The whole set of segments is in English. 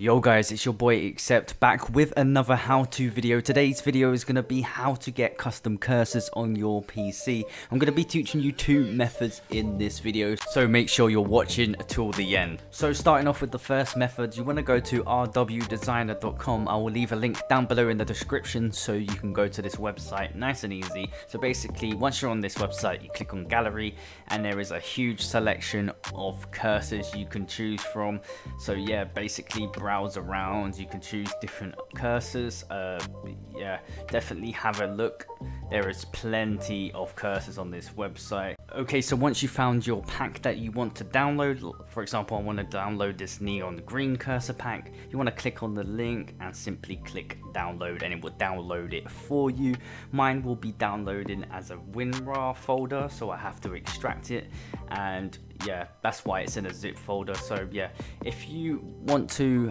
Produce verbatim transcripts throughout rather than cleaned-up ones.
Yo guys, it's your boy Accept back with another how-to video. Today's video is going to be how to get custom cursors on your P C. I'm going to be teaching you two methods in this video, so make sure you're watching till the end. So starting off with the first method, you want to go to R W designer dot com. I will leave a link down below in the description so you can go to this website nice and easy. So basically, once you're on this website, you click on gallery and there is a huge selection of cursors you can choose from. So yeah, basically browse around, you can choose different cursors. Uh, yeah, definitely have a look. There is plenty of cursors on this website. Okay, so once you found your pack that you want to download, for example, I want to download this neon green cursor pack, you want to click on the link and simply click download and it will download it for you. Mine will be downloading as a WinRAR folder, so I have to extract it, and yeah, that's why it's in a zip folder. So yeah, if you want to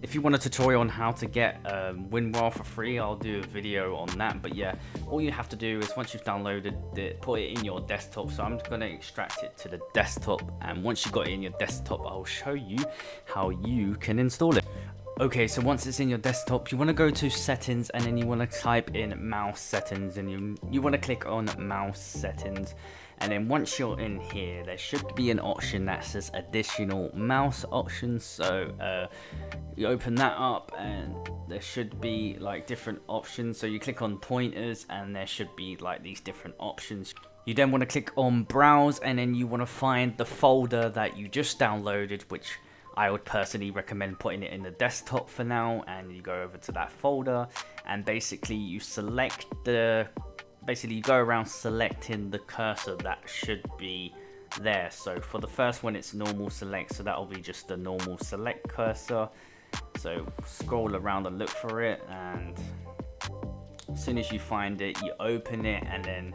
If you want a tutorial on how to get um, WinRAR for free, I'll do a video on that. But yeah, all you have to do is once you've downloaded it, put it in your desktop. So I'm going to extract it to the desktop. And once you've got it in your desktop, I'll show you how you can install it. Okay, so once it's in your desktop, you want to go to settings and then you want to type in mouse settings and you, you want to click on mouse settings. And then once you're in here, there should be an option that says additional mouse options. So uh, you open that up and there should be like different options. So you click on pointers and there should be like these different options. You then want to click on browse and then you want to find the folder that you just downloaded, which I would personally recommend putting it in the desktop for now, and you go over to that folder and basically you select the, basically you go around selecting the cursor that should be there. So for the first one, it's normal select, so that'll be just the normal select cursor. So scroll around and look for it, and as soon as you find it, you open it and then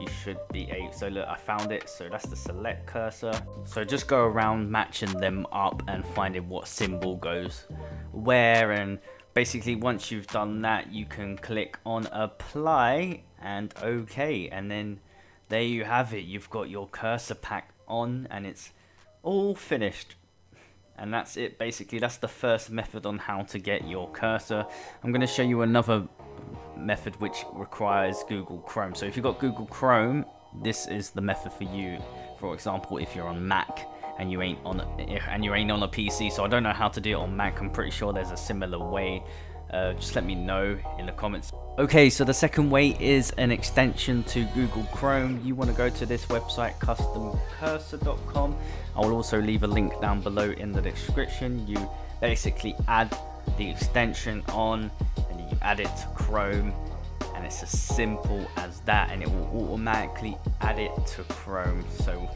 you should be able, so look, I found it. So that's the select cursor. So just go around matching them up and finding what symbol goes where, and basically once you've done that, you can click on apply and okay, and then there you have it. You've got your cursor pack on and it's all finished. And that's it. Basically, that's the first method on how to get your cursor. I'm going to show you another method which requires Google Chrome. So if you've got Google Chrome, this is the method for you. For example, if you're on Mac and you ain't on and you ain't on a P C, so I don't know how to do it on Mac. I'm pretty sure there's a similar way. Uh, just let me know in the comments. Okay, so the second way is an extension to Google Chrome. You want to go to this website, custom cursor dot com. I will also leave a link down below in the description. You basically add the extension on and you add it to Chrome, and it's as simple as that, and it will automatically add it to Chrome. So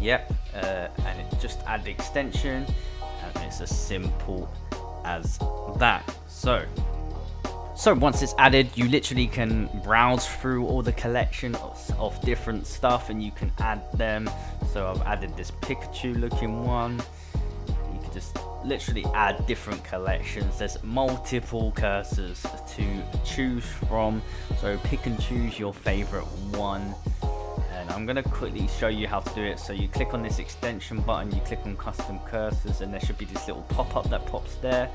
yep, uh, and it just add the extension and it's as simple as that. So So once it's added, you literally can browse through all the collection of, of different stuff and you can add them. So I've added this Pikachu looking one. You can just literally add different collections. There's multiple cursors to choose from, so pick and choose your favorite one. And I'm going to quickly show you how to do it. So you click on this extension button, you click on custom cursors, and there should be this little pop-up that pops there.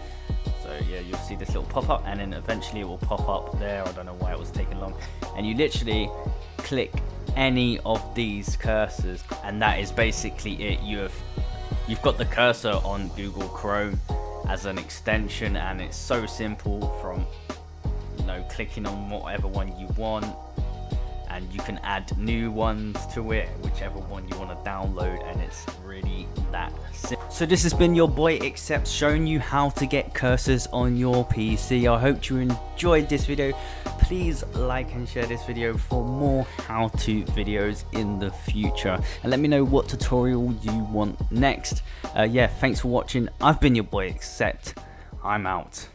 So yeah, you'll see this little pop-up, and then eventually it will pop up there. I don't know why it was taking long. And you literally click any of these cursors, and that is basically it. You have, you've got the cursor on Google Chrome as an extension, and it's so simple, from you know clicking on whatever one you want. And you can add new ones to it, whichever one you want to download, and it's really that simple. So this has been your boy Accept, showing you how to get cursors on your P C. I hope you enjoyed this video. Please like and share this video for more how-to videos in the future. And let me know what tutorial you want next. Uh, yeah, thanks for watching. I've been your boy Accept. I'm out.